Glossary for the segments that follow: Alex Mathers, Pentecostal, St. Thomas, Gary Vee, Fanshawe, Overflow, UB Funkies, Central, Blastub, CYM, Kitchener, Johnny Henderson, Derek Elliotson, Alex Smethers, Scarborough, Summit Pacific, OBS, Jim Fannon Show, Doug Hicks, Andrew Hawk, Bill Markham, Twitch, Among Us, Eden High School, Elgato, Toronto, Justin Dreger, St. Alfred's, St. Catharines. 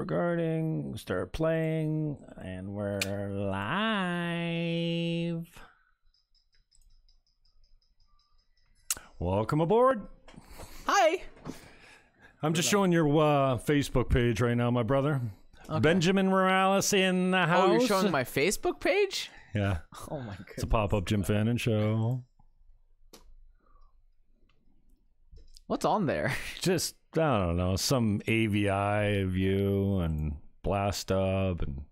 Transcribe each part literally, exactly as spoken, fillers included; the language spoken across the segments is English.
regarding, start playing, and we're live. Welcome aboard. Hi. I'm just showing your uh, Facebook page right now, my brother. Okay. Benjamin Miralles in the house. Oh, you're showing my Facebook page? Yeah. Oh, my goodness. It's a pop-up Jim Fannin show. What's on there? Just, I don't know, some A V I of you and Blastub and...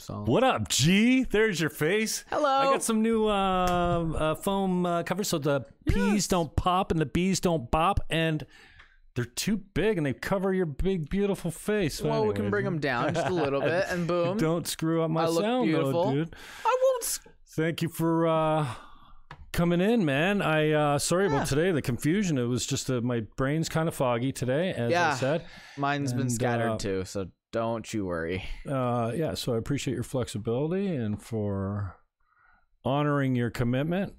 So. What up, G? There's your face. Hello. I got some new uh, uh, foam uh, covers so the P's yes. don't pop and the B's don't bop, and they're too big and they cover your big, beautiful face. Well, well anyways, we can bring them down just a little bit, and boom. Don't screw up my I look sound, beautiful. Though, dude. I won't. Thank you for uh, coming in, man. I uh, sorry yeah. about today. The confusion. It was just uh, my brain's kind of foggy today, as yeah. I said. Mine's and, been scattered uh, too, so. Don't you worry. Uh, yeah, so I appreciate your flexibility and for honoring your commitment.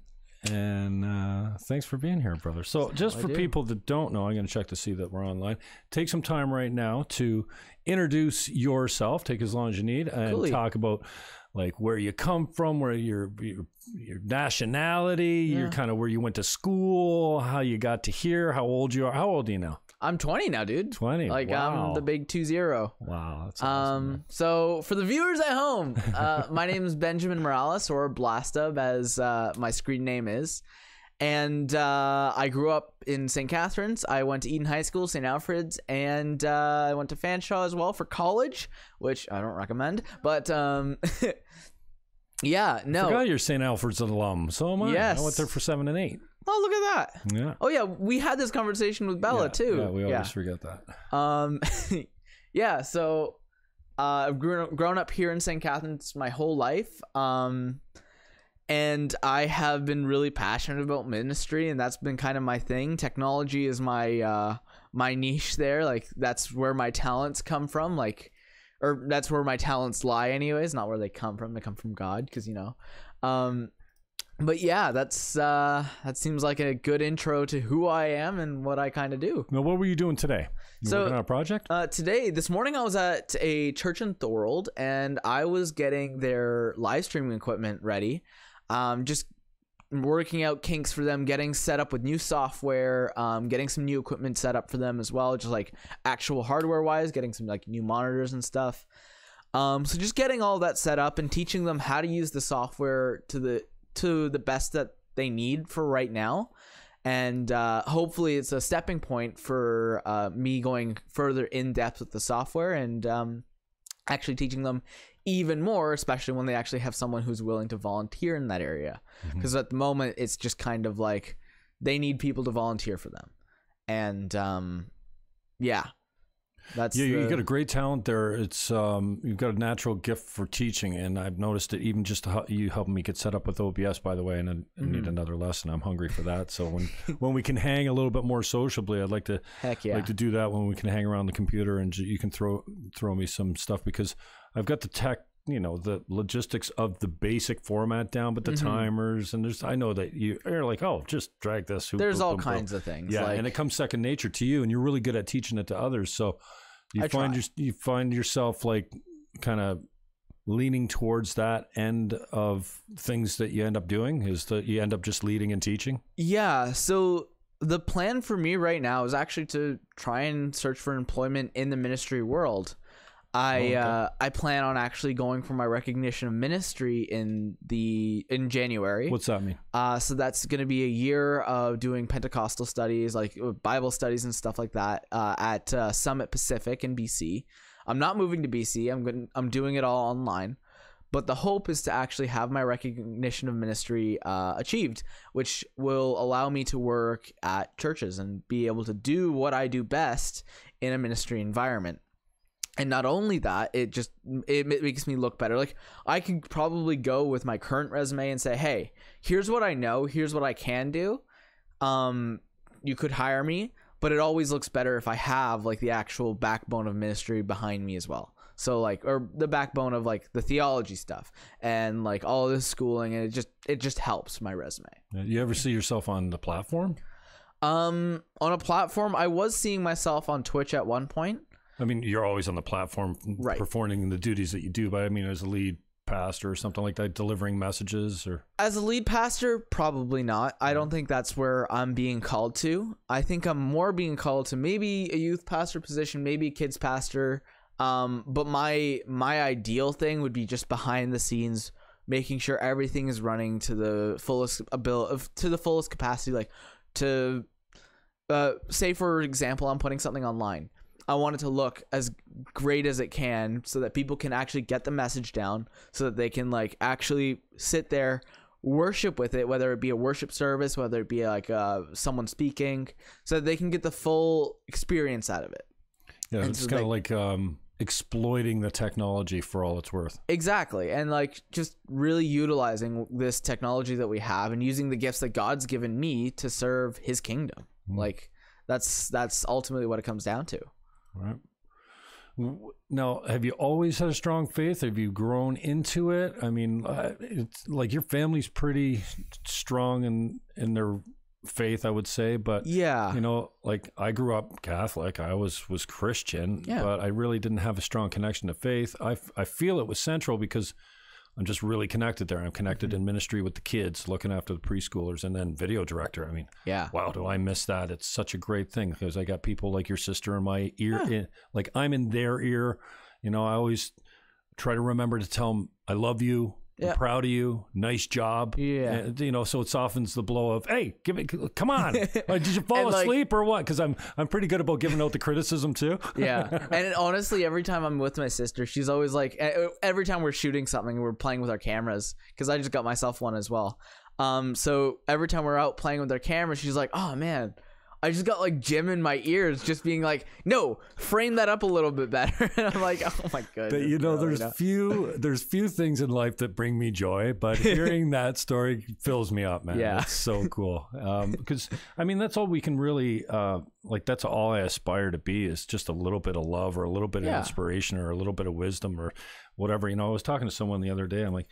And uh, thanks for being here, brother. So That's just for do. people that don't know, I'm going to check to see that we're online. Take some time right now to introduce yourself. Take as long as you need and cool. talk about like where you come from, where your your, your nationality, yeah. your kind of where you went to school, how you got to here, how old you are. How old are you now? I'm twenty now, dude. twenty. Like, wow. I'm the big two zero. Wow. That's awesome, um, so, for the viewers at home, uh, my name is Benjamin Miralles, or Blastub, as uh, my screen name is. And uh, I grew up in Saint Catharines. I went to Eden High School, Saint Alfred's, and uh, I went to Fanshawe as well for college, which I don't recommend. But, um, yeah, no. I forgot you're Saint Alfred's alum. So am I. Yes. I went there for seven and eight. Oh, look at that. Yeah. Oh, yeah. We had this conversation with Bella, yeah, too. Yeah, we always yeah. forget that. Um, yeah, so uh, I've grown, grown up here in Saint Catharines my whole life. Um, and I have been really passionate about ministry, and that's been kind of my thing. Technology is my uh, my niche there. Like, that's where my talents come from. Like, or that's where my talents lie anyways, not where they come from. They come from God, because, you know. Um But yeah, that's uh, that seems like a good intro to who I am and what I kind of do. Now, what were you doing today? You so, working on a project? Uh, today, this morning, I was at a church in Thorold, and I was getting their live streaming equipment ready, um, just working out kinks for them, getting set up with new software, um, getting some new equipment set up for them as well, just like actual hardware-wise, getting some like new monitors and stuff. Um, so just getting all that set up and teaching them how to use the software to the to the best that they need for right now, and uh, hopefully it's a stepping point for uh, me going further in depth with the software and um, actually teaching them even more, especially when they actually have someone who's willing to volunteer in that area, because mm-hmm. at the moment it's just kind of like they need people to volunteer for them. And um, yeah That's yeah, the... you got a great talent there. It's um, you've got a natural gift for teaching, and I've noticed that even just how you helping me get set up with O B S, by the way, and I mm-hmm. need another lesson. I'm hungry for that. So when when we can hang a little bit more sociably, I'd like to Heck yeah. like to do that when we can hang around the computer and you can throw throw me some stuff, because I've got the tech, you know, the logistics of the basic format down, but the mm-hmm. timers and there's, I know that you, you're like, oh, just drag this. Hoop, there's boop, all boop, kinds boop. of things. Yeah. Like, and it comes second nature to you, and you're really good at teaching it to others. So you I find your, you find yourself like kind of leaning towards that end of things that you end up doing, is that you end up just leading and teaching. Yeah. So the plan for me right now is actually to try and search for employment in the ministry world. I, oh, okay. uh, I plan on actually going for my recognition of ministry in the in January. What's that mean? Uh, so that's going to be a year of doing Pentecostal studies, like Bible studies and stuff like that, uh, at uh, Summit Pacific in B C. I'm not moving to B C. I'm going. I'm doing it all online, but the hope is to actually have my recognition of ministry uh, achieved, which will allow me to work at churches and be able to do what I do best in a ministry environment. And not only that, it just it makes me look better. Like, I could probably go with my current resume and say, hey, here's what I know, here's what I can do. Um, you could hire me, but it always looks better if I have like the actual backbone of ministry behind me as well. So like, or the backbone of like the theology stuff and like all this schooling, and it just it just helps my resume. You ever see yourself on the platform? Um, on a platform, I was seeing myself on Twitch at one point. I mean, you're always on the platform, right, performing the duties that you do, but I mean, as a lead pastor or something like that, delivering messages, or as a lead pastor, probably not. I don't think that's where I'm being called to. I think I'm more being called to maybe a youth pastor position, maybe a kids pastor. Um, but my my ideal thing would be just behind the scenes, making sure everything is running to the fullest abil- to the fullest capacity. Like, to uh, say, for example, I'm putting something online. I want it to look as great as it can so that people can actually get the message down, so that they can like actually sit there, worship with it, whether it be a worship service, whether it be like uh, someone speaking, so that they can get the full experience out of it. Yeah, and it's so kind of like, like um, exploiting the technology for all it's worth. Exactly. And like just really utilizing this technology that we have and using the gifts that God's given me to serve his kingdom. Mm. Like that's that's ultimately what it comes down to. All right. Now, have you always had a strong faith? Have you grown into it? I mean, it's like your family's pretty strong in, in their faith, I would say, but yeah, you know, like I grew up Catholic, I was was Christian, yeah, but I really didn't have a strong connection to faith. I, I feel it was Central because I'm just really connected there. I'm connected, mm-hmm, in ministry with the kids, looking after the preschoolers, and then video director. I mean, yeah, wow, do I miss that? It's such a great thing because I got people like your sister in my ear, yeah, in, like I'm in their ear. You know, I always try to remember to tell them I love you. Yep. I'm proud of you. Nice job. Yeah. And, you know, so it softens the blow of, hey, give me, come on. Like, did you fall like, asleep or what? Because I'm, I'm pretty good about giving out the criticism too. Yeah. And honestly, every time I'm with my sister, she's always like, every time we're shooting something, we're playing with our cameras, because I just got myself one as well. Um, so every time we're out playing with our cameras, she's like, oh man, I just got like Jim in my ears just being like, no, frame that up a little bit better. And I'm like, oh my goodness. But you know, no, there's no. few there's few things in life that bring me joy, but hearing that story fills me up, man. Yeah. It's so cool. Um, because I mean, that's all we can really, uh, like that's all I aspire to be, is just a little bit of love or a little bit, yeah, of inspiration or a little bit of wisdom or whatever. You know, I was talking to someone the other day, I'm like,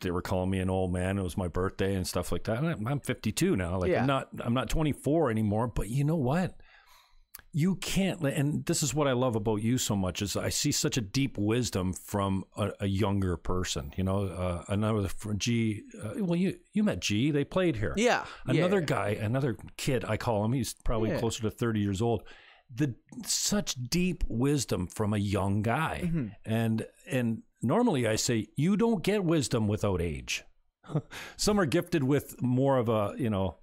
they were calling me an old man. It was my birthday and stuff like that. And I'm fifty-two now. Like, yeah, I'm not, I'm not twenty-four anymore, but you know what? You can't, and this is what I love about you so much, is I see such a deep wisdom from a, a younger person, you know, uh, another G, uh, well, you, you met G, they played here. Yeah. Another yeah. guy, another kid, I call him, he's probably yeah. closer to thirty years old. The such deep wisdom from a young guy. Mm-hmm. And, and, normally I say, you don't get wisdom without age. Some are gifted with more of a, you know,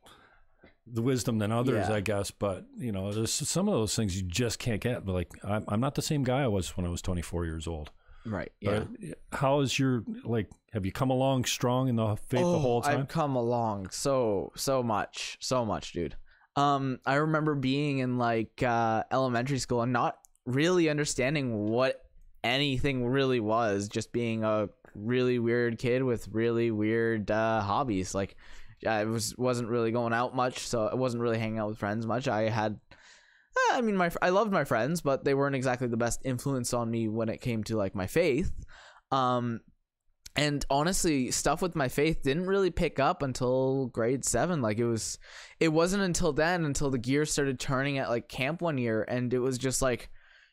the wisdom than others, yeah, I guess. But, you know, there's some of those things you just can't get. But like, I'm, I'm not the same guy I was when I was twenty-four years old. Right. Yeah. But how is your, like, have you come along strong in the faith oh, the whole time? I've come along so, so much, so much, dude. Um, I remember being in like uh, elementary school and not really understanding what anything really was, just being a really weird kid with really weird uh hobbies. Like I was wasn't really going out much, so I wasn't really hanging out with friends much. I had I mean my I loved my friends, but they weren't exactly the best influence on me when it came to like my faith. Um and honestly, stuff with my faith didn't really pick up until grade seven. Like it was it wasn't until then until the gears started turning at like camp one year, and it was just like,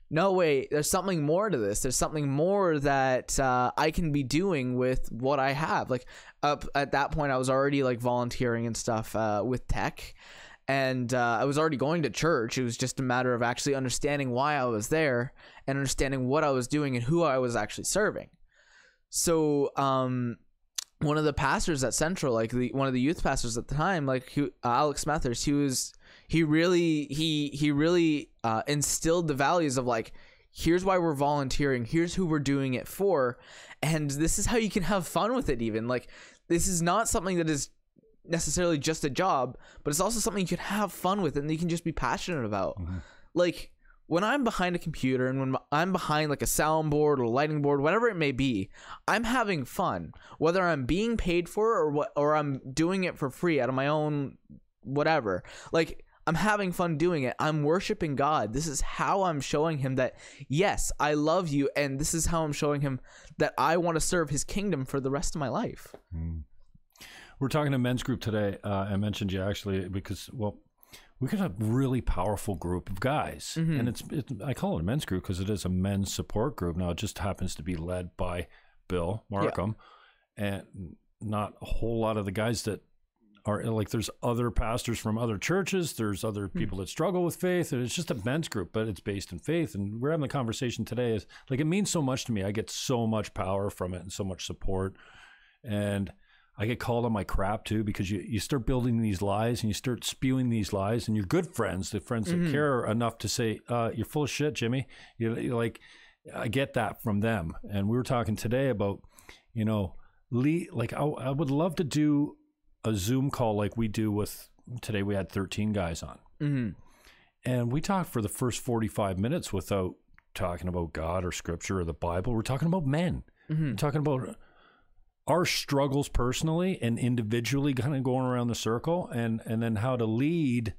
no way, there's something more to this. There's something more that uh, I can be doing with what I have. Like up at that point, I was already like volunteering and stuff uh, with tech, and uh, I was already going to church. It was just a matter of actually understanding why I was there and understanding what I was doing and who I was actually serving. So um, one of the pastors at Central, like the, one of the youth pastors at the time, like he, uh, Alex Mathers, he was... He really, he, he really uh, instilled the values of like, here's why we're volunteering. Here's who we're doing it for. And this is how you can have fun with it. Even like, this is not something that is necessarily just a job, but it's also something you can have fun with and you can just be passionate about. Mm-hmm. Like when I'm behind a computer and when I'm behind like a soundboard or lighting board, whatever it may be, I'm having fun, whether I'm being paid for or what, or I'm doing it for free out of my own, whatever. Like, I'm having fun doing it. I'm worshiping God. This is how I'm showing him that, yes, I love you. And this is how I'm showing him that I want to serve his kingdom for the rest of my life. Mm. We're talking to men's group today. Uh, I mentioned you actually because, well, we got a really powerful group of guys. Mm-hmm. And it's, it, I call it a men's group because it is a men's support group. Now, it just happens to be led by Bill Markham, yeah. and not a whole lot of the guys that are like, there's other pastors from other churches. There's other people mm. that struggle with faith. And it's just a men's group, but it's based in faith. And we're having the conversation today is like, it means so much to me. I get so much power from it and so much support. And I get called on my crap too, because you, you start building these lies and you start spewing these lies, and your good friends, the friends mm-hmm. that care enough to say, uh, you're full of shit, Jimmy. You're, you're like, I get that from them. And we were talking today about, you know, Lee, like I, I would love to do a Zoom call like we do with today. We had thirteen guys on, mm-hmm. and we talked for the first forty-five minutes without talking about God or scripture or the Bible. We're talking about men, mm-hmm. we're talking about our struggles personally and individually, kind of going around the circle, and, and then how to lead,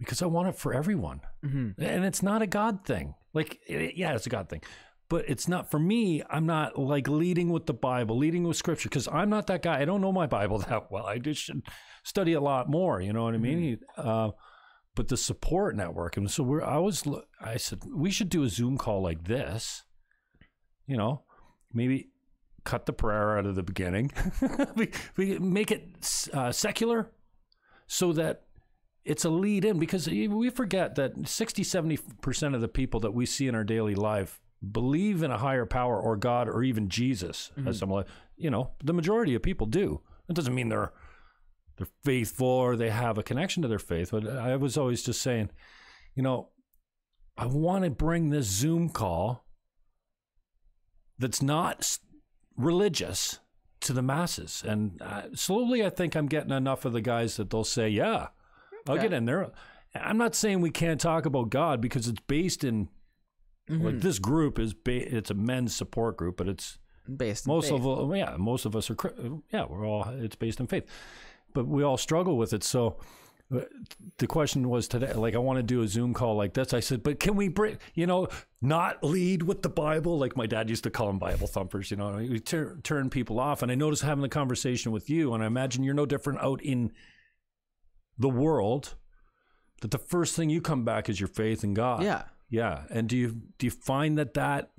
because I want it for everyone. Mm-hmm. And it's not a God thing. Like, it, yeah, it's a God thing, but it's not for me. I'm not like leading with the Bible, leading with scripture, because I'm not that guy. I don't know my Bible that well. I just should study a lot more. You know what I mean? Mm-hmm. uh, but the support network. And so we're, I was, I said, we should do a Zoom call like this, you know, maybe cut the prayer out of the beginning. we, we make it uh, secular so that it's a lead in, because we forget that sixty, seventy percent of the people that we see in our daily life believe in a higher power or God or even Jesus. Mm-hmm. As some, you know, the majority of people do. It doesn't mean they're, they're faithful or they have a connection to their faith. But I was always just saying, you know, I want to bring this Zoom call that's not religious to the masses. And uh, slowly I think I'm getting enough of the guys that they'll say, yeah, okay, I'll get in there. I'm not saying we can't talk about God, because it's based in, mm-hmm. like this group is, ba it's a men's support group, but it's based in most faith. of, yeah, most of us are, yeah, we're all, it's based in faith, but we all struggle with it. So uh, the question was today, like, I want to do a Zoom call like this. I said, but can we bring, you know, not lead with the Bible? Like my dad used to call them Bible thumpers, you know, we tur turn people off. And I noticed having the conversation with you, and I imagine you're no different out in the world, that the first thing you come back is your faith in God. Yeah. Yeah. And do you, do you find that that,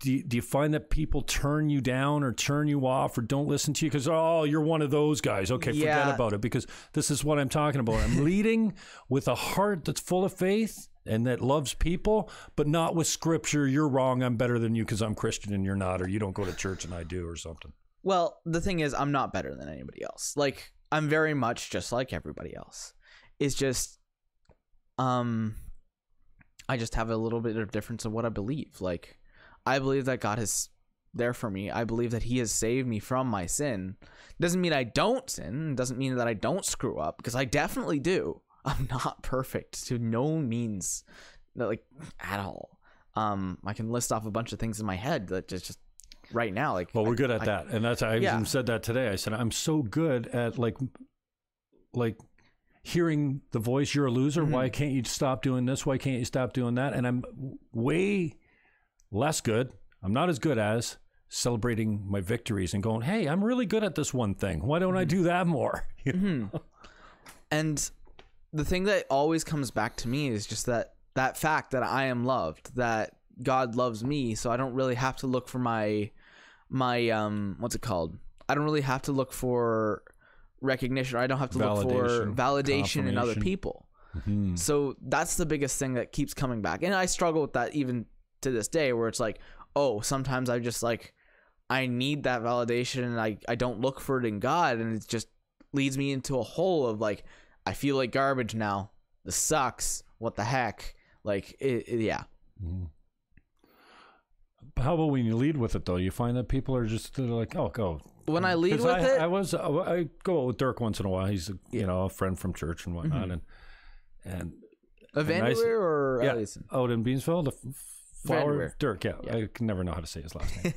do you, do you find that people turn you down or turn you off or don't listen to you? Cause, oh, you're one of those guys. Okay. Yeah. Forget about it, because this is what I'm talking about. I'm leading with a heart that's full of faith and that loves people, but not with scripture. You're wrong. I'm better than you, cause I'm Christian and you're not, or you don't go to church and I do, or something. Well, the thing is, I'm not better than anybody else. Like, I'm very much just like everybody else. It's just, um, I just have a little bit of difference in what I believe. Like, I believe that God is there for me. I believe that he has saved me from my sin. Doesn't mean I don't sin. Doesn't mean that I don't screw up, because I definitely do. I'm not perfect to no means, like, at all. Um, I can list off a bunch of things in my head that just, just right now, like, well, we're I, good at I, that. And that's, I yeah. even said that today. I said, I'm so good at like, like, hearing the voice, you're a loser. Mm-hmm. Why can't you stop doing this? Why can't you stop doing that? And I'm way less good. I'm not as good as celebrating my victories and going, hey, I'm really good at this one thing. Why don't mm-hmm. I do that more? You know? Mm-hmm. And the thing that always comes back to me is just that, that fact that I am loved, that God loves me. So I don't really have to look for my, my, um, what's it called? I don't really have to look for recognition, or I don't have to validation, look for validation in other people. Mm-hmm. So that's the biggest thing that keeps coming back. And I struggle with that even to this day, where it's like, oh, sometimes I just like, I need that validation and I, I don't look for it in God. And it just leads me into a hole of like, I feel like garbage now. This sucks. What the heck? Like, it, it, yeah. Mm-hmm. How about when you lead with it though? You find that people are just like, oh, go. When I lead with I, it, I was I go out with Dirk once in a while. He's a, yeah. you know, a friend from church and whatnot, mm-hmm. and and Vanderweer or yeah, Ellison? Out in Beansville, the flower Dirk. Yeah, yeah, I can never know how to say his last name.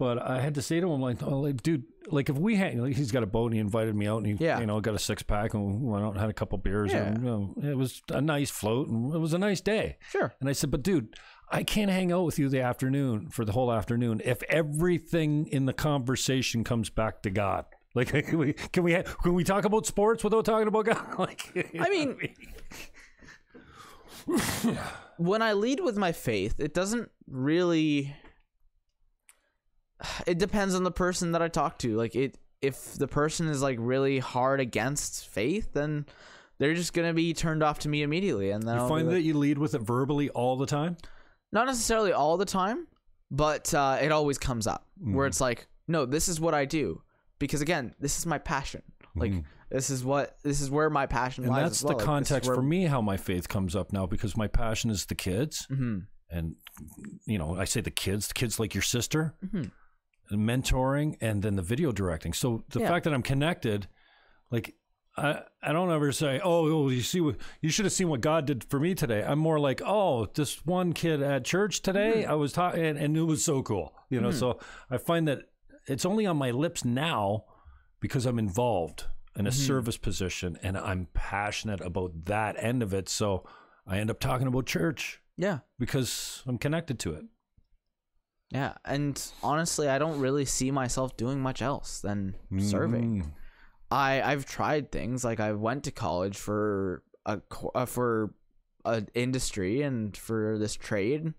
But I had to say to him, like, oh, like, dude, like if we hang, like, he's got a boat and he invited me out and he, yeah. you know, got a six pack and we went out and had a couple beers yeah. and you know, it was a nice float and it was a nice day. Sure. And I said, but dude, I can't hang out with you the afternoon for the whole afternoon if everything in the conversation comes back to God. Like, can we can we can we talk about sports without talking about God? Like, you know, I mean, I mean. When I lead with my faith, it doesn't really. It depends on the person that I talk to. Like, it if the person is like really hard against faith, then they're just gonna be turned off to me immediately. And then you I'll find like, that you lead with it verbally all the time. Not necessarily all the time, but uh, it always comes up mm. where it's like, no, this is what I do. Because again, this is my passion. Like mm. this is what this is where my passion and lies. And that's well. the like, context for me how my faith comes up now, because my passion is the kids, mm-hmm. and you know I say the kids, the kids like your sister, mm-hmm. and mentoring, and then the video directing. So the yeah. fact that I'm connected, like I I don't ever say, oh, oh you see what you should have seen what God did for me today. I'm more like, oh, this one kid at church today, mm-hmm. I was talking, and, and it was so cool, you know. Mm-hmm. So I find that. It's only on my lips now because I'm involved in a mm-hmm. service position and I'm passionate about that end of it. So I end up talking about church. Yeah. Because I'm connected to it. Yeah. And honestly, I don't really see myself doing much else than mm-hmm. serving. I, I've tried things like I went to college for a, uh, for an industry and for this trade.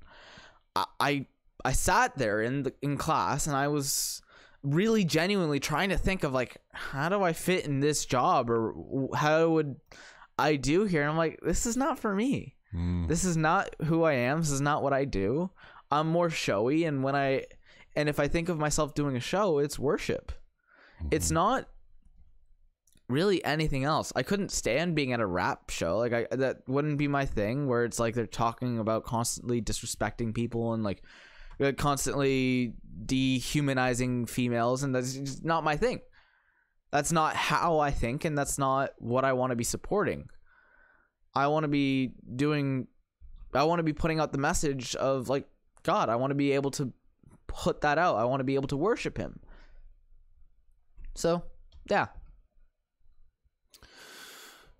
I, I, I sat there in the, in class and I was really genuinely trying to think of like, how do I fit in this job, or how would I do here? And I'm like, this is not for me. Mm. This is not who I am. This is not what I do. I'm more showy. And when I, and if I think of myself doing a show, it's worship. Mm. It's not really anything else. I couldn't stand being at a rap show. Like I, that wouldn't be my thing, where it's like, they're talking about constantly disrespecting people and like, constantly dehumanizing females, and that's just not my thing. That's not how I think, and that's not what I want to be supporting. I want to be doing, I want to be putting out the message of like God. I want to be able to put that out. I want to be able to worship him. So yeah.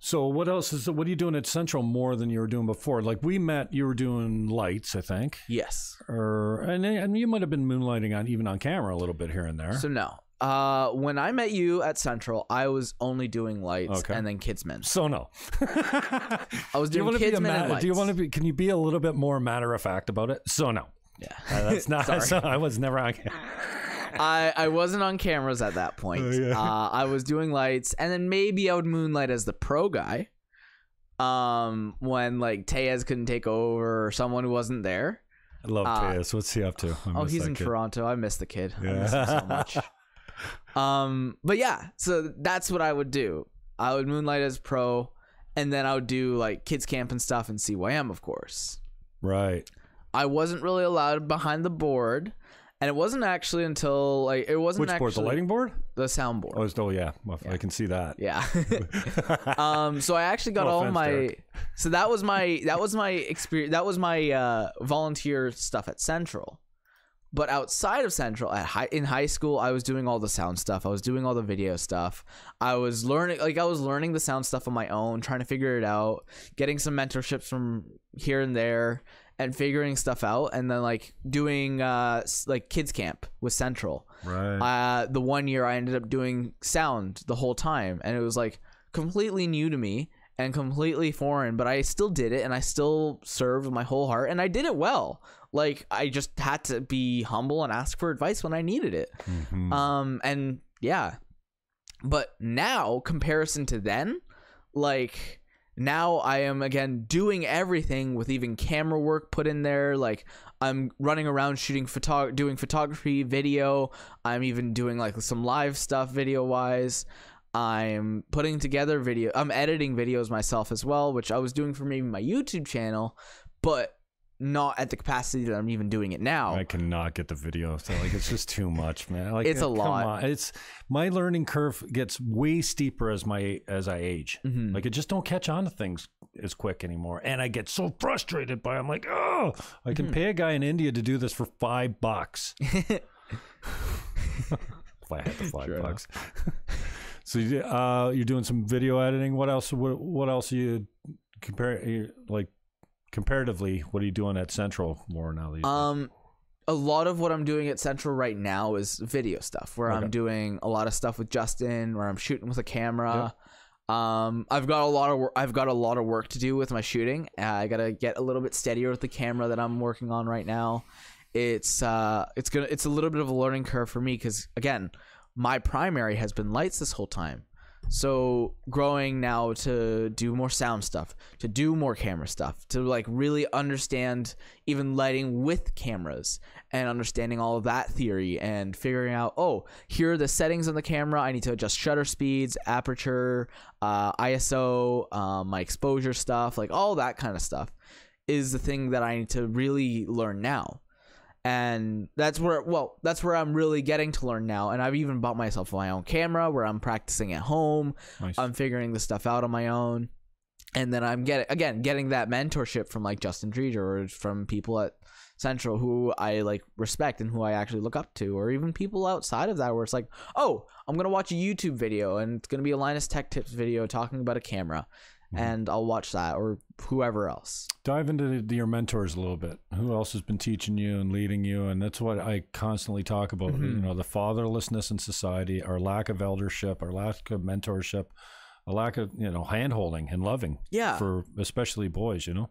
So what else is, what are you doing at Central more than you were doing before? Like we met, you were doing lights, I think. Yes. Or and, and you might have been moonlighting on even on camera a little bit here and there. So no. Uh, when I met you at Central, I was only doing lights okay. and then Kidsmen. So no. I was doing do Kidsmen and lights. Do you want to be, can you be a little bit more matter of fact about it? So no. Yeah. Uh, that's not, Sorry. So I was never on camera. I, I wasn't on cameras at that point. Oh, yeah. uh, I was doing lights, and then maybe I would moonlight as the pro guy um, when like Tez couldn't take over or someone who wasn't there. I love uh, Tez. What's he up to? I oh, he's in kid. Toronto. I miss the kid. Yeah. I miss him so much. um, but yeah, so that's what I would do. I would moonlight as pro, and then I would do like kids camp and stuff and C Y M, of course. Right. I wasn't really allowed behind the board. And it wasn't actually until like it wasn't Which actually board? The lighting board, the sound board. Oh, oh yeah. Well, yeah, I can see that. Yeah. um. So I actually got no all offense, my. Derek. So that was my that was my experience. That was my uh, volunteer stuff at Central, but outside of Central, at high in high school, I was doing all the sound stuff. I was doing all the video stuff. I was learning like I was learning the sound stuff on my own, trying to figure it out, getting some mentorships from here and there. And figuring stuff out, and then like doing uh, like kids camp with Central. Right. Uh, the one year I ended up doing sound the whole time, and it was like completely new to me and completely foreign, but I still did it, and I still served with my whole heart, and I did it well. Like I just had to be humble and ask for advice when I needed it. Mm-hmm. Um, and yeah, but now comparison to then, like. Now I am, again, doing everything with even camera work put in there. Like, I'm running around shooting, photog doing photography, video. I'm even doing, like, some live stuff video-wise. I'm putting together video. I'm editing videos myself as well, which I was doing for maybe my YouTube channel, but not at the capacity that I'm even doing it now. I cannot get the video. So, like, it's just too much, man. Like, it's a lot. Come on. It's... My learning curve gets way steeper as my as I age. Mm-hmm. Like I just don't catch on to things as quick anymore, and I get so frustrated by. It. I'm like, oh, I can mm-hmm. pay a guy in India to do this for five bucks. If I had the five sure bucks. So uh, you're doing some video editing. What else? What, what else are you compare? Like comparatively, what are you doing at Central more now? That um. a lot of what I'm doing at Central right now is video stuff, where okay. I'm doing a lot of stuff with Justin, where I'm shooting with a camera. Yeah. Um, I've got a lot of I've got a lot of work to do with my shooting. Uh, I gotta get a little bit steadier with the camera that I'm working on right now. It's uh, it's gonna it's a little bit of a learning curve for me because again, my primary has been lights this whole time. So growing now to do more sound stuff, to do more camera stuff, to like really understand even lighting with cameras and understanding all of that theory and figuring out, oh, here are the settings on the camera. I need to adjust shutter speeds, aperture, uh, I S O, um, my exposure stuff, like all that kind of stuff is the thing that I need to really learn now. And that's where, well, that's where I'm really getting to learn now. And I've even bought myself my own camera where I'm practicing at home. Nice. I'm figuring this stuff out on my own. And then I'm getting, again, getting that mentorship from like Justin Dreger or from people at Central who I like respect and who I actually look up to, or even people outside of that where it's like, oh, I'm going to watch a YouTube video and it's going to be a Linus Tech Tips video talking about a camera. Mm-hmm. And I'll watch that, or whoever else. Dive into the, your mentors a little bit. Who else has been teaching you and leading you? And that's what I constantly talk about. Mm-hmm. You know, the fatherlessness in society, our lack of eldership, our lack of mentorship, a lack of, you know, hand-holding and loving. Yeah. For especially boys, you know?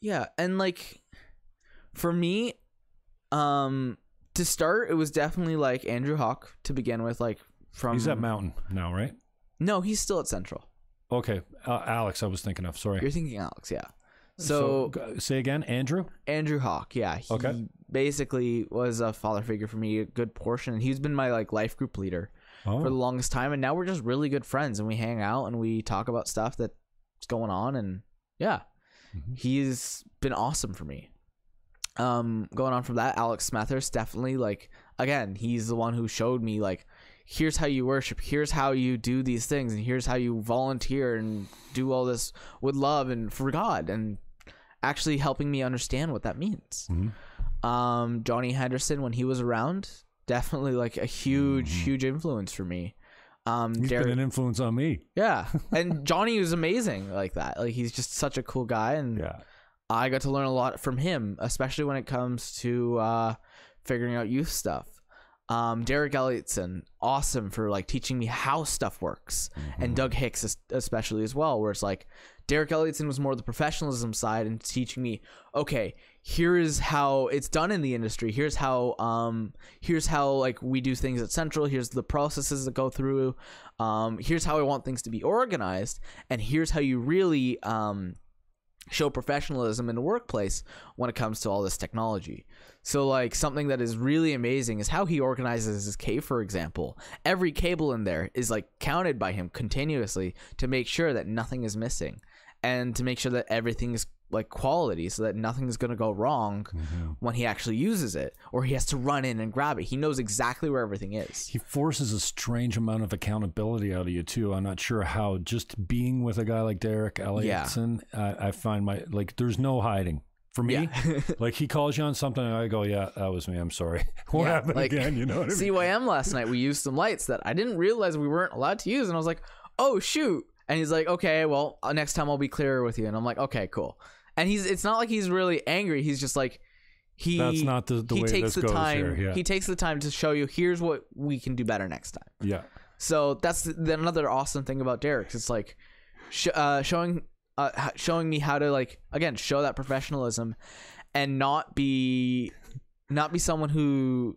Yeah. And like, for me, um, to start, it was definitely like Andrew Hawk to begin with. Like from He's at Mountain now, right? No, he's still at Central. Okay, uh, Alex, I was thinking of, sorry. You're thinking Alex, yeah. So, so say again, Andrew? Andrew Hawk, yeah. He okay. basically was a father figure for me, a good portion. He's been my like life group leader oh. for the longest time, and now we're just really good friends, and we hang out, and we talk about stuff that's going on, and yeah. Mm-hmm. He's been awesome for me. Um, going on from that, Alex Smethers, definitely, like, again, he's the one who showed me, like, here's how you worship, here's how you do these things, and here's how you volunteer and do all this with love and for God, and actually helping me understand what that means. Mm-hmm. um, Johnny Henderson, when he was around, definitely like a huge, mm-hmm. huge influence for me. Um, he's Derek, been an influence on me. Yeah, and Johnny was amazing like that. Like he's just such a cool guy, and yeah. I got to learn a lot from him, especially when it comes to uh, figuring out youth stuff. Um, Derek Elliotson, awesome for like teaching me how stuff works, mm-hmm. and Doug Hicks especially as well, where it's like Derek Elliotson was more the professionalism side and teaching me, okay, here is how it's done in the industry. Here's how, um, here's how like we do things at Central. Here's the processes that go through. Um, here's how I want things to be organized, and here's how you really um, show professionalism in the workplace when it comes to all this technology. So like something that is really amazing is how he organizes his cave, for example. Every cable in there is like counted by him continuously to make sure that nothing is missing and to make sure that everything is like quality so that nothing is going to go wrong mm-hmm. when he actually uses it or he has to run in and grab it. He knows exactly where everything is. He forces a strange amount of accountability out of you too. I'm not sure how. Just being with a guy like Derek Elliotson, yeah. I, I find my like there's no hiding. For me, yeah. like he calls you on something and I go, yeah, that was me. I'm sorry. What yeah, happened like, again? You know what I mean? C Y M last night, we used some lights that I didn't realize we weren't allowed to use. And I was like, oh, shoot. And he's like, okay, well, next time I'll be clearer with you. And I'm like, okay, cool. And he's it's not like he's really angry. He's just like, he, That's not the, the he way takes the time. Here, yeah. He takes the time to show you, here's what we can do better next time. Yeah. So that's the, another awesome thing about Derek's. It's like sh uh, showing... Uh, showing me how to like again show that professionalism and not be not be someone who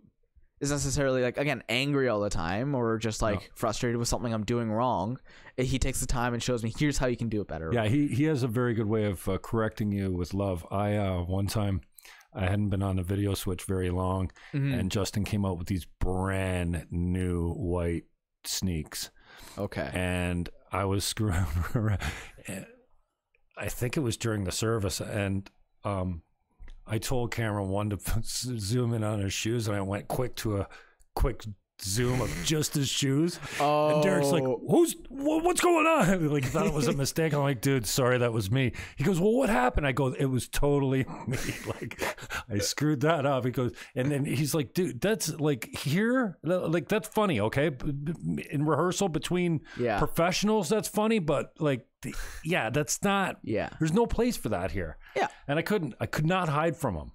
is necessarily like again angry all the time or just like no. frustrated with something I'm doing wrong. He takes the time and shows me here's how you can do it better. Yeah, he, he has a very good way of uh, correcting you with love. I uh, one time I hadn't been on the video switch very long mm-hmm. and Justin came out with these brand new white sneaks. Okay. And I was screwing around. I think it was during the service, and um, I told Cameron one to zoom in on his shoes, and I went quick to a quick zoom of just his shoes. Oh. And Derek's like, "Who's wh what's going on?" And like, thought it was a mistake. I'm like, "Dude, sorry, that was me." He goes, "Well, what happened?" I go, "It was totally me. Like, I screwed that up." He goes, and then he's like, "Dude, that's like here, like that's funny, okay? In rehearsal between yeah. professionals, that's funny, but like." Yeah, that's not. Yeah, there's no place for that here. Yeah, and I couldn't. I could not hide from him.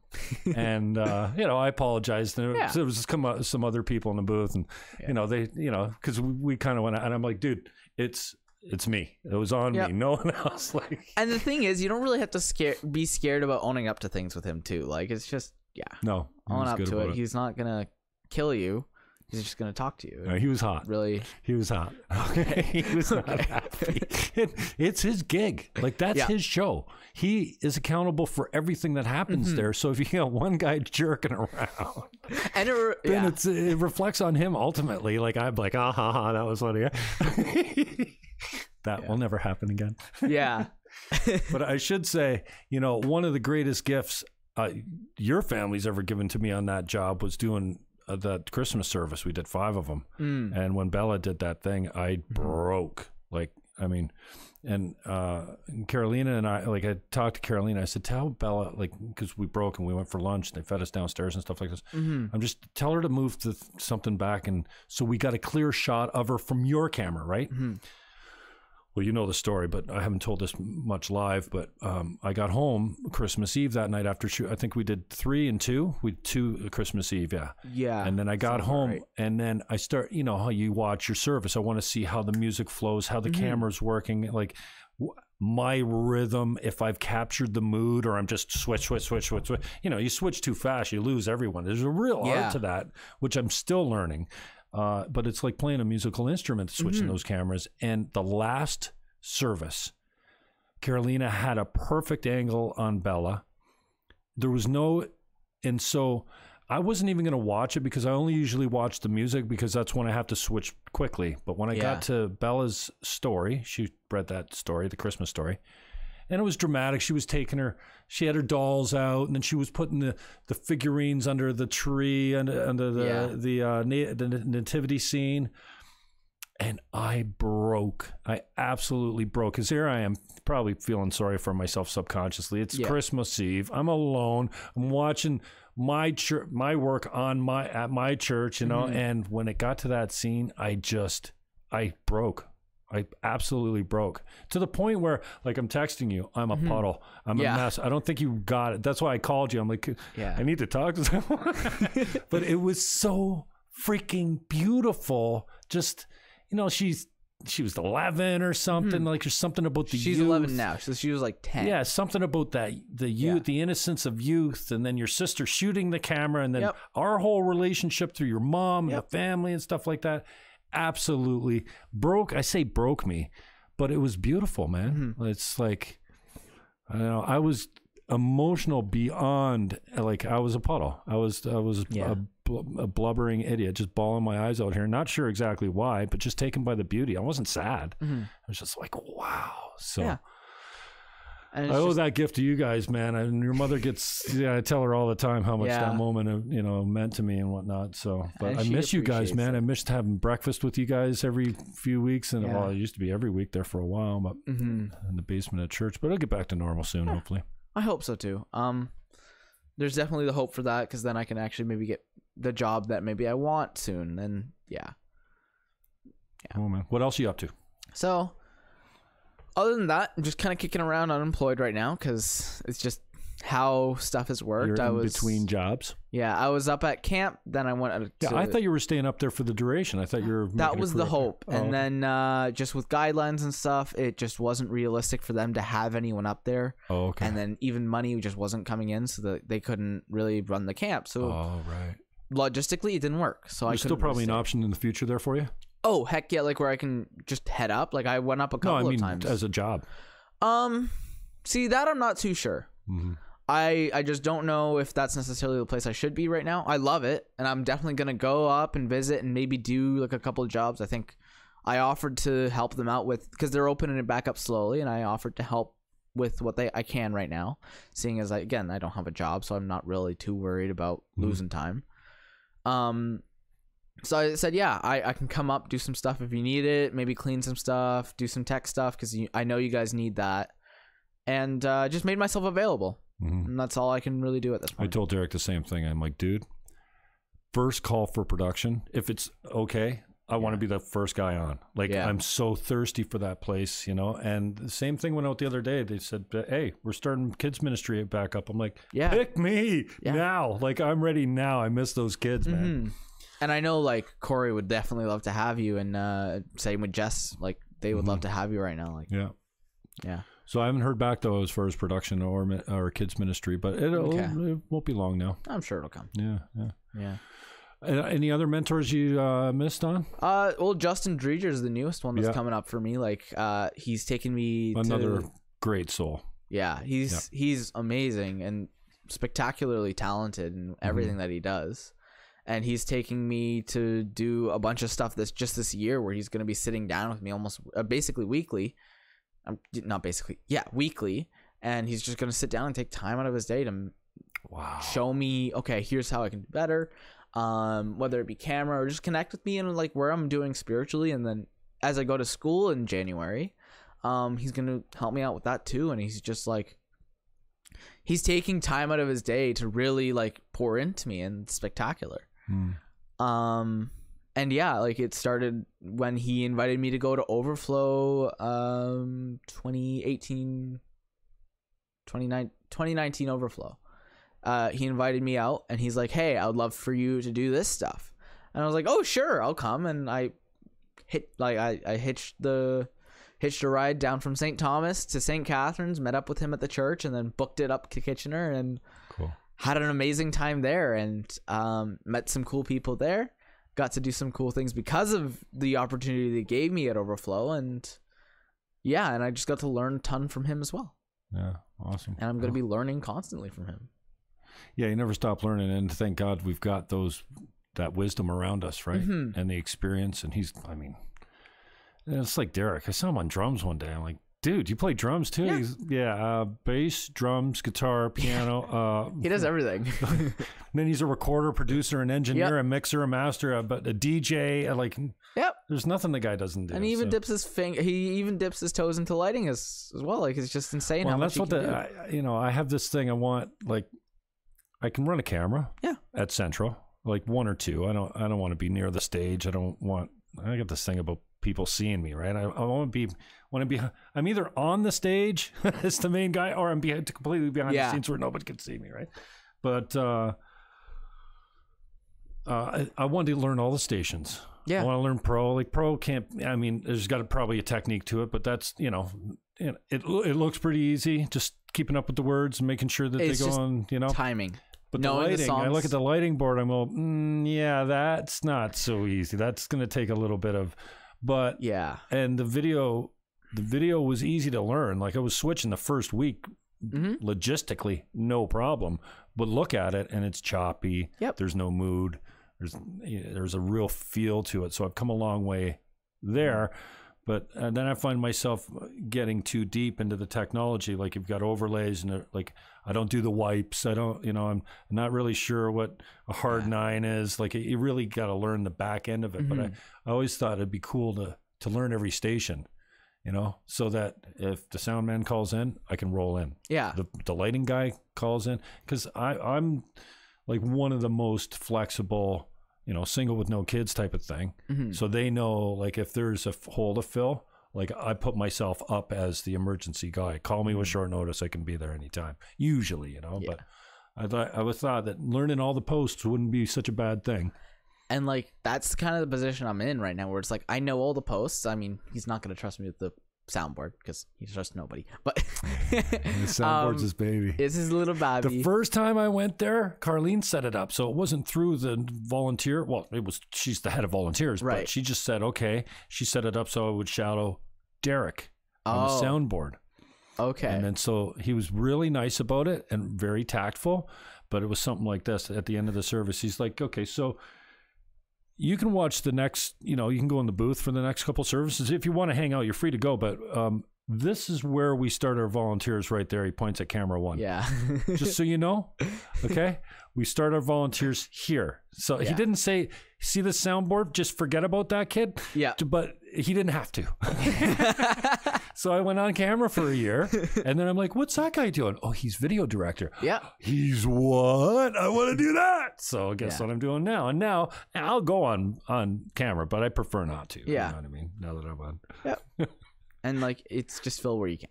And, uh, you know, I apologized. There, yeah. there was come some other people in the booth and, yeah. you know, they, you know, because we, we kind of went out and I'm like, dude, it's, it's me. It was on yep. me. No one else. Like, and the thing is, you don't really have to scare, be scared about owning up to things with him too. Like, it's just, yeah. No. Own up to it. it. He's not going to kill you. He's just going to talk to you. No, he was hot. Really? He was hot. Okay. He was not okay. happy. It, it's his gig. Like, that's yeah. his show. He is accountable for everything that happens mm-hmm. there. So if you got one guy jerking around, and it, re then yeah. it's, it reflects on him ultimately. Like, I'm like, ah, ha, ha, that was funny. That yeah. will never happen again. Yeah. But I should say, you know, one of the greatest gifts uh, your family's ever given to me on that job was doing that Christmas service. We did five of them. Mm. And when Bella did that thing, I mm-hmm. broke. Like, I mean, and uh, Carolina and I, like I talked to Carolina, I said, tell Bella, like, because we broke and we went for lunch and they fed us downstairs and stuff like this. Mm-hmm. I'm just, tell her to move to something back. And so we got a clear shot of her from your camera, right? Mm-hmm. Well, you know the story, but I haven't told this much live, but um, I got home Christmas Eve that night after shoot. I think we did three and two. We two Christmas Eve, yeah. Yeah. And then I got home right. and then I start, you know, how you watch your service. I want to see how the music flows, how the mm-hmm. camera's working, like w my rhythm, if I've captured the mood or I'm just switch, switch, switch, switch, switch. You know, you switch too fast, you lose everyone. There's a real yeah. art to that, which I'm still learning. Uh, but it's like playing a musical instrument, switching mm-hmm. those cameras. And the last service, Carolina had a perfect angle on Bella. There was no, and so I wasn't even going to watch it because I only usually watch the music because that's when I have to switch quickly. But when I yeah. got to Bella's story, she read that story, the Christmas story. And it was dramatic. She was taking her, she had her dolls out, and then she was putting the, the figurines under the tree, under, under the yeah. the, uh, na the nativity scene. And I broke. I absolutely broke. Because here I am probably feeling sorry for myself subconsciously. It's yeah. Christmas Eve. I'm alone. I'm watching my church, my work on my at my church, you know. Mm-hmm. And when it got to that scene, I just, I broke. I absolutely broke to the point where, like, I'm texting you, I'm a mm-hmm. puddle, I'm yeah. a mess. I don't think you got it. That's why I called you. I'm like, yeah. I need to talk to someone. But it was so freaking beautiful. Just, you know, she's, she was eleven or something. Mm-hmm. Like, there's something about the she's youth. eleven now. So she was like ten. Yeah. Something about that, the youth, yeah. the innocence of youth. And then your sister shooting the camera and then yep. our whole relationship through your mom yep. and the family and stuff like that. Absolutely broke. I say broke me, but it was beautiful, man. Mm-hmm. It's like, I don't know, I was emotional beyond, like, I was a puddle. I was, I was yeah. a, a blubbering idiot, just bawling my eyes out here. Not sure exactly why, but just taken by the beauty. I wasn't sad. Mm-hmm. I was just like, wow. So yeah. I owe just... that gift to you guys, man. And your mother gets, yeah, I tell her all the time how much yeah. that moment, you know, meant to me and whatnot. So, but I miss you guys, man. It. I missed having breakfast with you guys every few weeks. And yeah. well, it used to be every week there for a while, but mm-hmm. in the basement of church, but it'll get back to normal soon, yeah. hopefully. I hope so too. Um, there's definitely the hope for that. Cause then I can actually maybe get the job that maybe I want soon. And yeah. yeah. Oh man. What else are you up to? So, other than that, I'm just kind of kicking around unemployed right now because it's just how stuff has worked. You're I in was between jobs. Yeah, I was up at camp, then I went. Yeah, to, I thought you were staying up there for the duration. I thought you were. That was the hope, oh, and okay. then uh, just with guidelines and stuff, it just wasn't realistic for them to have anyone up there. Oh, okay. And then even money just wasn't coming in, so that they couldn't really run the camp. So, oh, right. Logistically, it didn't work. So there's I still probably an option in the future there for you. Oh, heck yeah, like where I can just head up. Like I went up a couple no, I mean, of times. As a job. Um, see, that I'm not too sure. Mm-hmm. I, I just don't know if that's necessarily the place I should be right now. I love it. And I'm definitely going to go up and visit and maybe do like a couple of jobs. I think I offered to help them out with, because they're opening it back up slowly. And I offered to help with what they I can right now. Seeing as, I, again, I don't have a job, so I'm not really too worried about mm-hmm. losing time. Um... So I said, yeah, I, I can come up, do some stuff if you need it, maybe clean some stuff, do some tech stuff, because I know you guys need that. And uh, just made myself available. Mm-hmm. And that's all I can really do at this point. I told Derek the same thing. I'm like, dude, first call for production, if it's okay, I yeah. want to be the first guy on. Like, yeah. I'm so thirsty for that place, you know? And the same thing went out the other day. They said, hey, we're starting kids ministry back up. I'm like, yeah. pick me yeah. now. Like, I'm ready now. I miss those kids, mm-hmm. man. And I know, like, Corey would definitely love to have you. And uh, same with Jess. Like, they would mm-hmm. love to have you right now. Like, yeah. Yeah. So I haven't heard back, though, as far as production or, or kids ministry. But it'll, okay. it won't be long now. I'm sure it'll come. Yeah, yeah. Yeah. Any other mentors you uh, missed on? Uh, well, Justin Dreger is the newest one that's yeah. coming up for me. Like, uh, he's taken me another to... great soul. Yeah, he's yeah. he's amazing and spectacularly talented in everything mm-hmm. that he does. And he's taking me to do a bunch of stuff this just this year, where he's going to be sitting down with me almost uh, basically weekly. Um, not basically, yeah, weekly. And he's just going to sit down and take time out of his day to wow. show me, okay, here's how I can do better. Um, whether it be camera or just connect with me and like where I'm doing spiritually. And then as I go to school in January, um, he's going to help me out with that too. And he's just like, he's taking time out of his day to really like pour into me, and it's spectacular. Hmm. Um, and yeah, like it started when he invited me to go to Overflow, um, twenty eighteen, twenty nineteen Overflow. Uh, he invited me out and he's like, hey, I would love for you to do this stuff. And I was like, oh, sure, I'll come. And I hit like I, I hitched the hitched a ride down from Saint Thomas to Saint Catharines, met up with him at the church, and then booked it up to Kitchener and cool. had an amazing time there, and um, met some cool people there. Got to do some cool things because of the opportunity they gave me at Overflow. And yeah, and I just got to learn a ton from him as well. Yeah, awesome. And I'm going to yeah. be learning constantly from him. Yeah, you never stop learning, and thank God we've got those that wisdom around us, right? Mm-hmm. And the experience, and he's, I mean, it's like Derek. I saw him on drums one day. I'm like, dude, you play drums too? Yeah, he's, yeah uh, bass, drums, guitar, piano. Uh, he does everything. And then he's a recorder, producer, an engineer, yep. a mixer, a master, a, a D J. Like, yep. there's nothing the guy doesn't do. And he even so. dips his finger. He even dips his toes into lighting as, as well. Like, it's just insane well, how much he can do. I, you know, I have this thing I want, like, I can run a camera yeah. at Central, like one or two. I don't I don't want to be near the stage. I don't want, I got this thing about people seeing me, right? I, I want to be, want to be, I'm either on the stage as the main guy, or I'm behind, completely behind yeah. the scenes where nobody can see me, right? But uh, uh, I, I want to learn all the stations. Yeah. I want to learn Pro. Like Pro can't, I mean, there's got to probably a technique to it, but that's, you know, it, it looks pretty easy. Just keeping up with the words and making sure that it's they go on, you know. timing. But the lighting, the I look at the lighting board, I'm all, mm, yeah, that's not so easy. That's going to take a little bit of, but yeah. And the video, the video was easy to learn. Like I was switching the first week, mm-hmm. logistically, no problem. But look at it, and it's choppy. Yep. There's no mood. There's there's a real feel to it. So I've come a long way there. But uh, then I find myself getting too deep into the technology. Like you've got overlays, and like I don't do the wipes. I don't, you know, I'm not really sure what a hard yeah. nine is. Like you really got to learn the back end of it. Mm-hmm. But I, I always thought it'd be cool to to learn every station, you know, so that if the sound man calls in, I can roll in. Yeah. The, the lighting guy calls in, because I I'm like one of the most flexible, you know, single with no kids type of thing. Mm-hmm. So they know, like, if there's a hole to fill, like, I put myself up as the emergency guy. Call me mm-hmm. with short notice. I can be there anytime. Usually, you know, yeah. but I thought I was thought that learning all the posts wouldn't be such a bad thing. And, like, that's kind of the position I'm in right now, where it's like, I know all the posts. I mean, he's not going to trust me with the soundboard because he trusts nobody, but the soundboard's um, his baby. It's his little baby. The first time I went there, Carlene set it up, so it wasn't through the volunteer. Well, it was, she's the head of volunteers, right? But she just said, okay, she set it up so I would shadow Derek oh. on the soundboard. Okay. And then so he was really nice about it and very tactful, but it was something like this at the end of the service. He's like, okay, so you can watch the next, you know, you can go in the booth for the next couple services. If you want to hang out, you're free to go. But um, this is where we start our volunteers right there. He points at camera one. Yeah. Just so you know, okay? We start our volunteers here. So yeah. he didn't say, see the soundboard? Just forget about that, kid? Yeah. But he didn't have to. So I went on camera for a year, and then I'm like, what's that guy doing? Oh, he's video director. Yeah. He's what? I want to do that. So guess yeah. what I'm doing now. And now I'll go on on camera, but I prefer not to. Yeah. You know what I mean? Now that I'm on. Yeah. And like, it's just fill where you can.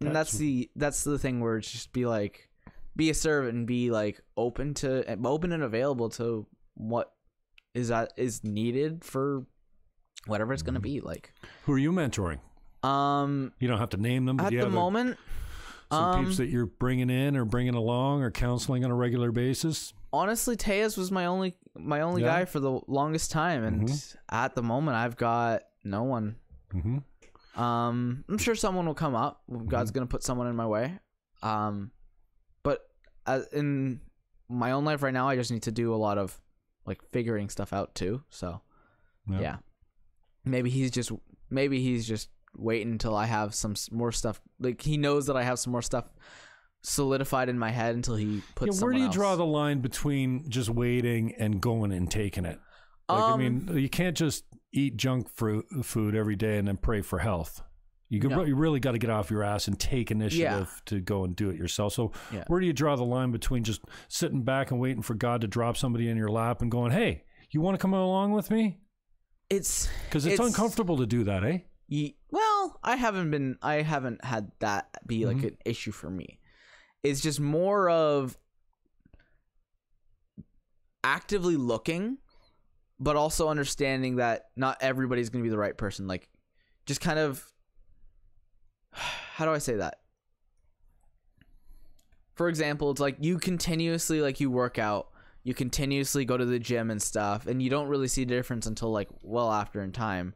And that's, that's the that's the thing where it's just be like, be a servant and be like open to open and available to what is that is needed for whatever it's going to be. Like, who are you mentoring? Um, you don't have to name them, but at you have the moment, a, some um, peeps that you're bringing in or bringing along or counseling on a regular basis. Honestly, Tez was my only my only yeah. guy for the longest time, and mm-hmm. at the moment, I've got no one. Mm-hmm. Um, I'm sure someone will come up. God's mm-hmm. gonna put someone in my way. Um, but as in my own life right now, I just need to do a lot of like figuring stuff out too. So yeah, yeah. maybe he's just maybe he's just waiting until I have some more stuff. Like he knows that I have some more stuff solidified in my head until he puts. Yeah, where do you else. draw the line between just waiting and going and taking it? Like, um, I mean, you can't just eat junk fruit, food every day and then pray for health. You, could, no. you really got to get off your ass and take initiative yeah. to go and do it yourself. So yeah. where do you draw the line between just sitting back and waiting for God to drop somebody in your lap and going, hey, you want to come along with me? It's because it's, it's uncomfortable to do that, eh? Ye well, I haven't been, I haven't had that be mm-hmm. like an issue for me. It's just more of actively looking, but also understanding that not everybody's going to be the right person. Like, just kind of, how do I say that? For example, it's like you continuously, like you work out, you continuously go to the gym and stuff, and you don't really see the difference until like well after in time.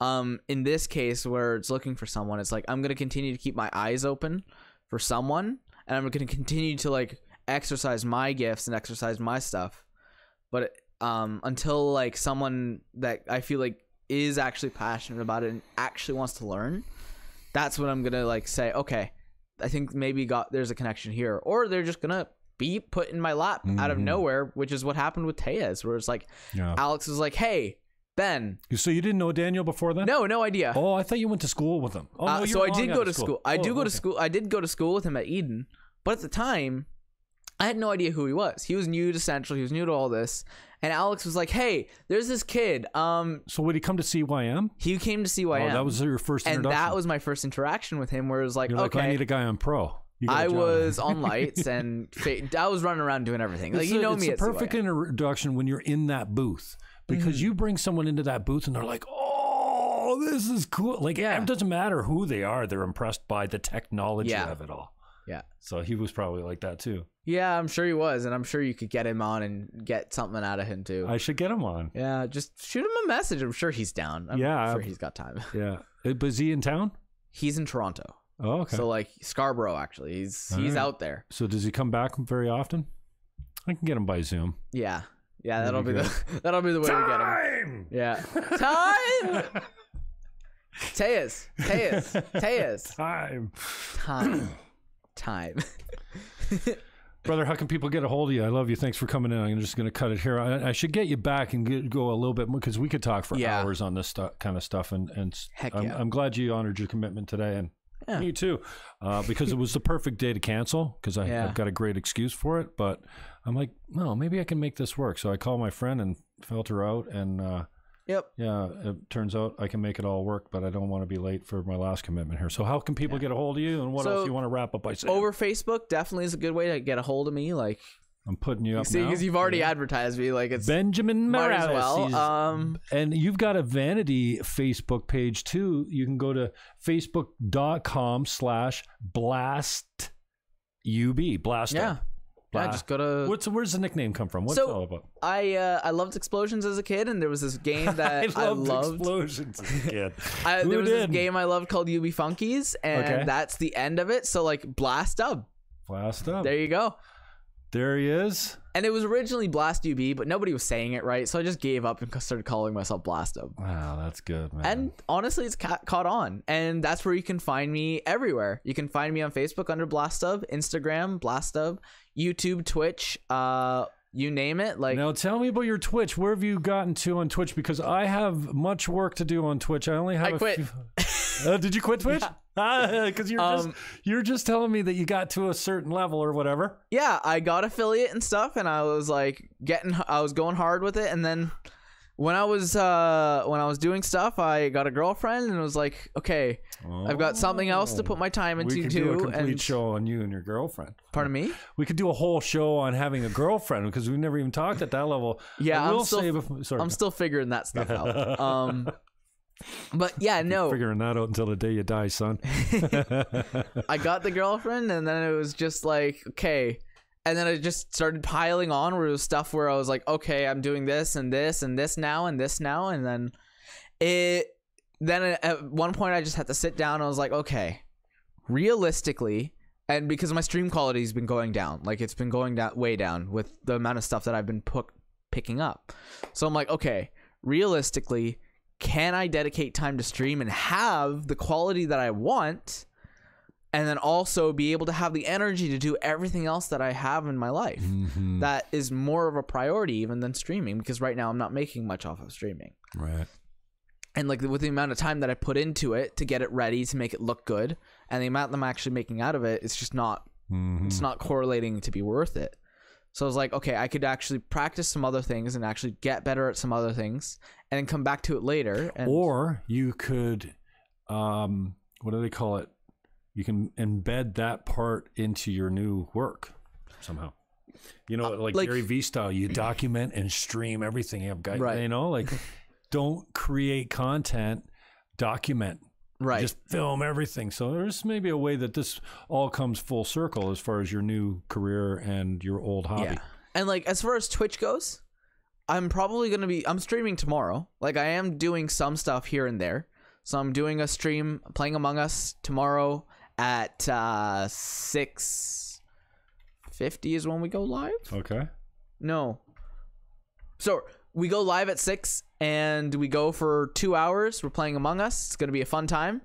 Um, in this case where it's looking for someone, it's like, I'm going to continue to keep my eyes open for someone, and I'm going to continue to like exercise my gifts and exercise my stuff. But it, Um, until like someone that I feel like is actually passionate about it and actually wants to learn, that's when I'm gonna like say, okay, I think maybe got there's a connection here, or they're just gonna be put in my lap mm-hmm. out of nowhere, which is what happened with Tez, where it's like yeah. Alex was like, hey, Ben. So you didn't know Daniel before then? No, no idea. Oh, I thought you went to school with him. Oh, uh, no, so I did go to school. school. I oh, do go okay. to school. I did go to school with him at Eden, but at the time, I had no idea who he was. He was new to Central. He was new to all this. And Alex was like, hey, there's this kid. Um, so would he come to C Y M? He came to C Y M. Oh, that was your first introduction? And that was my first interaction with him, where it was like, you're okay. Like, I need a guy on pro. I was on lights, and I was running around doing everything. Like, it's you know a, it's me It's a perfect C Y M. Introduction when you're in that booth. Because mm-hmm. you bring someone into that booth, and they're like, oh, this is cool. Like, yeah. it doesn't matter who they are. They're impressed by the technology yeah. of it all. Yeah. So he was probably like that too. Yeah, I'm sure he was, and I'm sure you could get him on and get something out of him too. I should get him on. Yeah, just shoot him a message. I'm sure he's down. I'm yeah, sure he's got time. Yeah. But is he in town? He's in Toronto. Oh, okay. So like Scarborough, actually. He's All he's right. out there. So does he come back very often? I can get him by Zoom. Yeah. Yeah, that'll be, be the that'll be the way time! we get him. Yeah. Time. Tez. Tez. Tez. Time. Time. Time. Brother, how can people get a hold of you? I love you. Thanks for coming in. I'm just going to cut it here. I, I should get you back and get, go a little bit more, because we could talk for yeah. hours on this kind of stuff. And, and Heck I'm, yeah. I'm glad you honored your commitment today. And yeah. me too, uh, because it was the perfect day to cancel, because yeah. I've got a great excuse for it. But I'm like, no, maybe I can make this work. So I called my friend and felt her out. And uh, yep. yeah, it turns out I can make it all work, but I don't want to be late for my last commitment here. So how can people yeah. get a hold of you, and what so else you want to wrap up by saying? Over Facebook definitely is a good way to get a hold of me. Like, I'm putting you, you up see, now. Because you've already yeah. advertised me. Like, it's Benjamin Miralles. As well. Um, and you've got a vanity Facebook page too. You can go to facebook.com slash blast ub. Blast yeah. up. Blah. Yeah, just go to... What's, where's the nickname come from? What's so, it all about? I, uh, I loved explosions as a kid, and there was this game that I loved... I loved explosions as a kid. I, there was did? this game I loved called U B Funkies, and okay. that's the end of it. So, like, Blastub. Blastub. There you go. There he is. And it was originally Blastub, but nobody was saying it right, so I just gave up and started calling myself Blastub. Wow, that's good, man. And honestly, it's ca caught on, and that's where you can find me everywhere. You can find me on Facebook under Blastub, Instagram, Blastub, YouTube, Twitch, uh, you name it. Like, now tell me about your Twitch. Where have you gotten to on Twitch? Because I have much work to do on Twitch. I only have I a quit. few... Uh, did you quit Twitch? Because yeah. you're um, just you're just telling me that you got to a certain level or whatever. Yeah, I got affiliate and stuff, and I was like getting, I was going hard with it, and then when I was uh, when I was doing stuff, I got a girlfriend, and it was like, okay, oh, I've got something else to put my time into. We could do a complete and, show on you and your girlfriend. Pardon me? We could do a whole show on having a girlfriend because we've never even talked at that level. Yeah, I'm still, before, sorry, I'm still figuring that stuff out. Um, but yeah, no, figuring that out until the day you die, son. I got the girlfriend, and then it was just like, okay. And then I just started piling on where it was stuff where I was like, okay, I'm doing this and this and this now and this now. And then it, then at one point I just had to sit down. And I was like, okay, realistically. And because my stream quality has been going down, like it's been going down way down with the amount of stuff that I've been picking up. So I'm like, okay, realistically, can I dedicate time to stream and have the quality that I want? And then also be able to have the energy to do everything else that I have in my life. Mm-hmm. That is more of a priority even than streaming, because right now I'm not making much off of streaming. Right. And like with the amount of time that I put into it to get it ready, to make it look good, and the amount that I'm actually making out of it, it's just not, mm-hmm. it's not correlating to be worth it. So I was like, okay, I could actually practice some other things and actually get better at some other things and then come back to it later. And or you could, um, what do they call it? You can embed that part into your new work somehow. You know, like, like Gary Vee style, you document and stream everything. You have guys, right. you know, like don't create content, document. Right. Just film everything. So there's maybe a way that this all comes full circle as far as your new career and your old hobby. Yeah. And like as far as Twitch goes, I'm probably going to be, I'm streaming tomorrow. Like I am doing some stuff here and there. So I'm doing a stream, playing Among Us tomorrow. At uh, six fifty is when we go live. Okay. No. So we go live at six, and we go for two hours. We're playing Among Us. It's gonna be a fun time.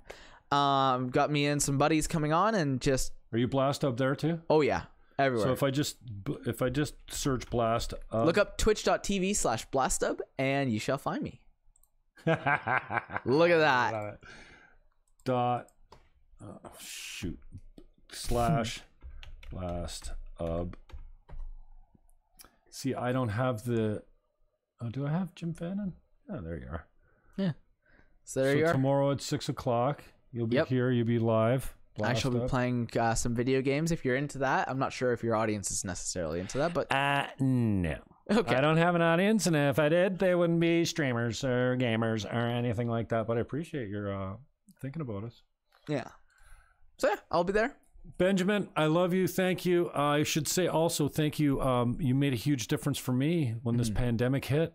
Um, got me and some buddies coming on, and just. Are you Blast up there too? Oh yeah, everywhere. So if I just if I just search Blast up, look up twitch dot T V slash blastub, and you shall find me. Look at that. Dot. Oh, shoot slash blast up. See, I don't have the oh do I have Jim Fannin? Oh, there you are. Yeah, so there so you are. Tomorrow at six o'clock, you'll be yep. here, you'll be live. Blast I shall up. Be playing uh, some video games if you're into that. I'm not sure if your audience is necessarily into that, but uh no. Okay. I don't have an audience, and if I did, they wouldn't be streamers or gamers or anything like that, but I appreciate your uh, thinking about us. Yeah. So yeah, I'll be there. Benjamin, I love you. Thank you. Uh, I should say also thank you. Um, you made a huge difference for me when this mm. pandemic hit.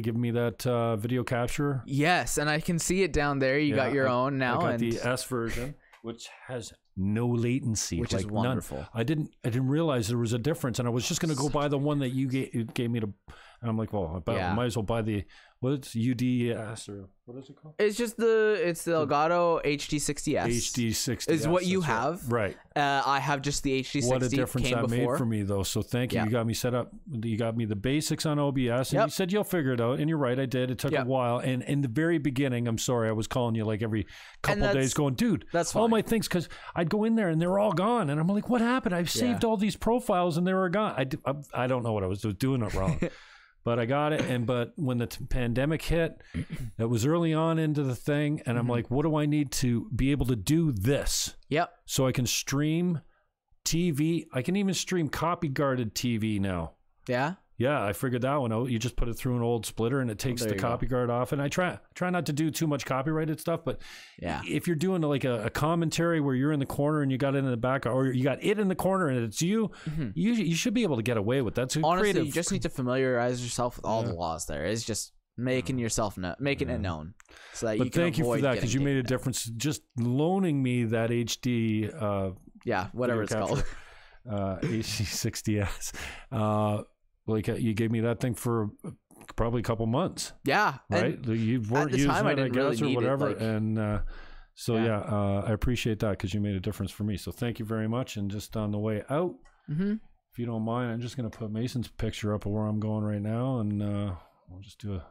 Give me that uh, video capture. Yes, and I can see it down there. You yeah, got your I, own now. I got and... the S version, which has no latency, which like is wonderful. None. I didn't. I didn't realize there was a difference, and I was just going to go buy the one that you gave, gave me to. And I'm like, well, I, buy, yeah. I might as well buy the what's U D S or what is it called? It's just the it's the Elgato H D sixty S. H D sixty S is what you have, right? Uh, I have just the H D sixty. What a difference that made for me, though. So thank you. Yeah. You got me set up. You got me the basics on O B S, and yep. you said you'll figure it out. And you're right, I did. It took yep. a while. And in the very beginning, I'm sorry, I was calling you like every couple of days, going, dude, that's all fine. My things, because I'd go in there and they're all gone, and I'm like, what happened? I've saved yeah. all these profiles, and they were gone. I, I, I don't know what I was doing it wrong. But I got it, and but when the t pandemic hit, it was early on into the thing, and I'm mm-hmm. like, what do I need to be able to do this? Yep. So I can stream T V. I can even stream copy guarded T V now. Yeah. Yeah, I figured that one out. You just put it through an old splitter, and it takes oh, the copy go. guard off. And I try try not to do too much copyrighted stuff, but yeah, if you're doing like a, a commentary where you're in the corner and you got it in the back, or you got it in the corner and it's you, mm-hmm. you you should be able to get away with that. So honestly, creative. You just need to familiarize yourself with all yeah. the laws. There, it's just making yourself know, making yeah. it known. So that but you can thank avoid you for that, because you made a difference. Just loaning me that H D, uh, yeah, whatever it's capture, called, uh, H D sixty S. Uh, Like you gave me that thing for probably a couple months. Yeah, right. You weren't using it, I guess, or whatever. And uh, so yeah, yeah uh, I appreciate that, because you made a difference for me. So thank you very much. And just on the way out, mm-hmm. if you don't mind, I'm just gonna put Mason's picture up of where I'm going right now, and uh, we'll just do a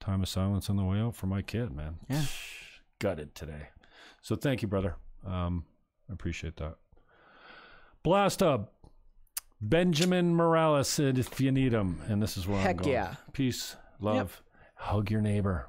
time of silence on the way out for my kid, man. Yeah. gutted today. So thank you, brother. Um, I appreciate that. Blastub, Benjamin Miralles, if you need him. And this is where Heck I'm going. Yeah. Peace, love, yep. Hug your neighbor.